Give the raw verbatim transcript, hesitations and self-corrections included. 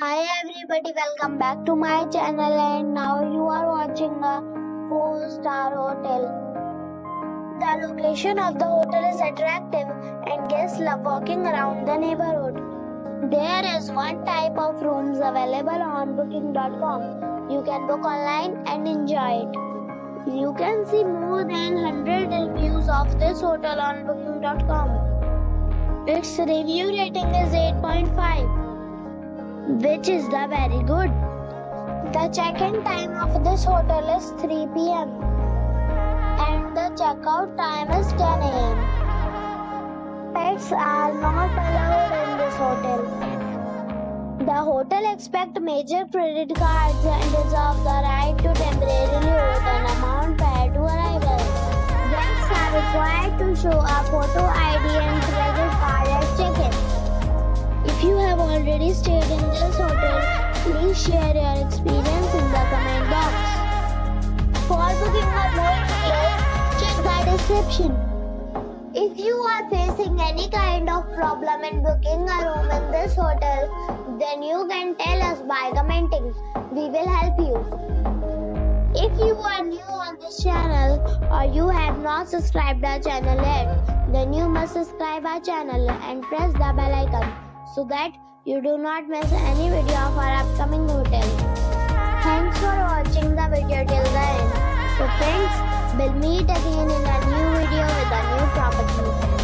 Hi everybody, welcome back to my channel, and now you are watching a four star hotel. The location of the hotel is attractive and guests love walking around the neighborhood. There is one type of rooms available on booking dot com. You can book online and enjoy it. You can see more than one hundred reviews of this hotel on booking dot com. Its review rating is eight point five. which is the very good. The check-in time of this hotel is three p m and the check-out time is ten a m Pets are not allowed in this hotel. The hotel accepts major credit cards and reserves the right to temporarily hold an amount prior to arrival. Guests are required to show a photo I D and credit card at check-in. If you have already stayed in this hotel, please share your experience in the comment box. For booking or more details, check the description. If you are facing any kind of problem in booking a room in this hotel, then you can tell us by commenting. We will help you. If you are new on this channel or you have not subscribed our channel yet, then you must subscribe our channel and press the bell icon, so that you do not miss any video of our upcoming hotel. Thanks for watching the video till the end. So friends, we'll meet again in a new video with a new property.